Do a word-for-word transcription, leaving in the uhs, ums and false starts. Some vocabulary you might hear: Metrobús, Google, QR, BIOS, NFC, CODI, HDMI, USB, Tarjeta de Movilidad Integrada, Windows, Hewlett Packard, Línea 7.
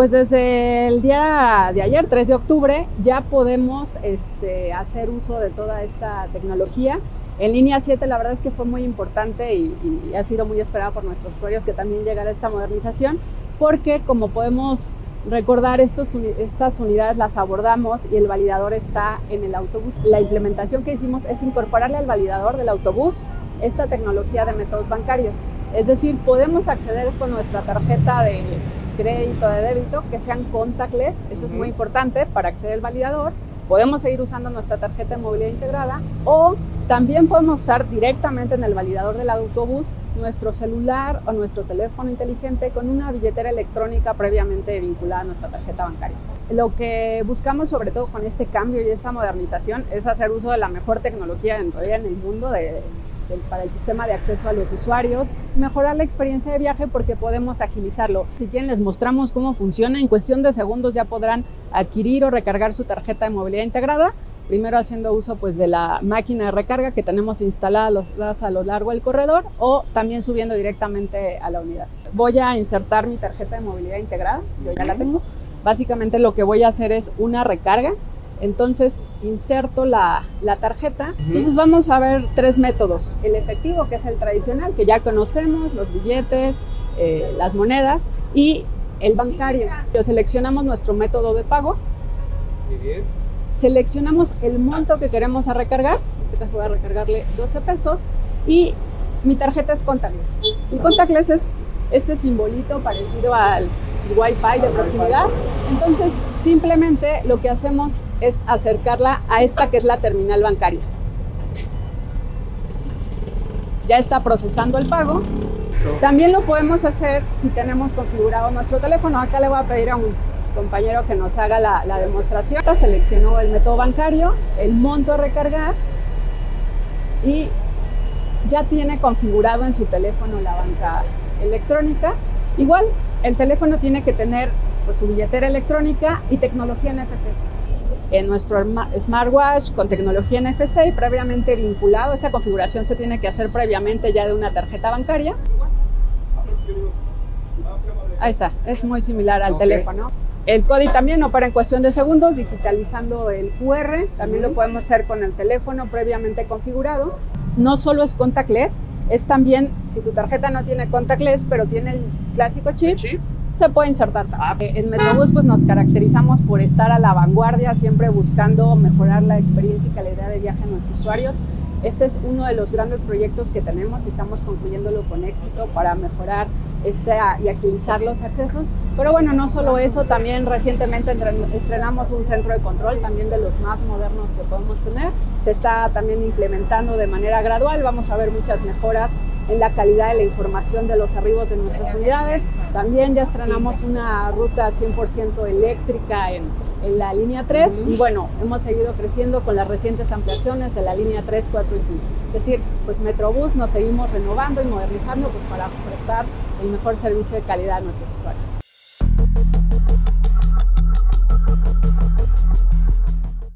pues desde el día de ayer, tres de octubre, ya podemos este, hacer uso de toda esta tecnología. En Línea siete la verdad es que fue muy importante y, y ha sido muy esperada por nuestros usuarios que también llegara esta modernización, porque como podemos recordar, estos, estas unidades las abordamos y el validador está en el autobús. La implementación que hicimos es incorporarle al validador del autobús esta tecnología de métodos bancarios. Es decir, podemos acceder con nuestra tarjeta de crédito, de débito, que sean contactless, eso es muy importante para acceder al validador. Podemos seguir usando nuestra tarjeta de movilidad integrada o también podemos usar directamente en el validador del autobús nuestro celular o nuestro teléfono inteligente con una billetera electrónica previamente vinculada a nuestra tarjeta bancaria. Lo que buscamos sobre todo con este cambio y esta modernización es hacer uso de la mejor tecnología en en el mundo de, de, para el sistema de acceso a los usuarios, mejorar la experiencia de viaje porque podemos agilizarlo. Si quieren les mostramos cómo funciona, en cuestión de segundos ya podrán adquirir o recargar su tarjeta de movilidad integrada, primero haciendo uso pues, de la máquina de recarga que tenemos instalada a lo largo del corredor o también subiendo directamente a la unidad. Voy a insertar mi tarjeta de movilidad integrada, yo ya la tengo. Básicamente lo que voy a hacer es una recarga, entonces inserto la, la tarjeta. Entonces vamos a ver tres métodos, el efectivo que es el tradicional que ya conocemos, los billetes, eh, las monedas y el bancario. Seleccionamos nuestro método de pago. Muy bien. Seleccionamos el monto que queremos a recargar, en este caso voy a recargarle doce pesos y mi tarjeta es contactless. El contactless es este simbolito parecido al Wi-Fi de proximidad, entonces simplemente lo que hacemos es acercarla a esta que es la terminal bancaria. Ya está procesando el pago. También lo podemos hacer si tenemos configurado nuestro teléfono. Acá le voy a pedir a un compañero que nos haga la, la demostración. Seleccionó el método bancario, el monto a recargar y ya tiene configurado en su teléfono la banca electrónica. Igual, el teléfono tiene que tener pues, su billetera electrónica y tecnología N F C. En nuestro smartwatch con tecnología N F C y previamente vinculado, esta configuración se tiene que hacer previamente ya de una tarjeta bancaria. Ahí está, es muy similar al okay. teléfono. El CODI también opera en cuestión de segundos, digitalizando el Q R. También lo podemos hacer con el teléfono previamente configurado. No solo es contactless, es también, si tu tarjeta no tiene contactless, pero tiene el clásico chip, ¿El chip? se puede insertar también. En Metrobús pues, nos caracterizamos por estar a la vanguardia, siempre buscando mejorar la experiencia y calidad de viaje de nuestros usuarios. Este es uno de los grandes proyectos que tenemos y estamos concluyéndolo con éxito para mejorar este y agilizar los accesos. Pero bueno, no solo eso, también recientemente estrenamos un centro de control, también de los más modernos que podemos tener. Se está también implementando de manera gradual, vamos a ver muchas mejoras en la calidad de la información de los arribos de nuestras unidades. También ya estrenamos una ruta cien por ciento eléctrica en, en la línea tres y bueno, hemos seguido creciendo con las recientes ampliaciones de la línea tres, cuatro y cinco. Es decir, pues Metrobús nos seguimos renovando y modernizando pues, para prestar el mejor servicio de calidad a nuestros usuarios.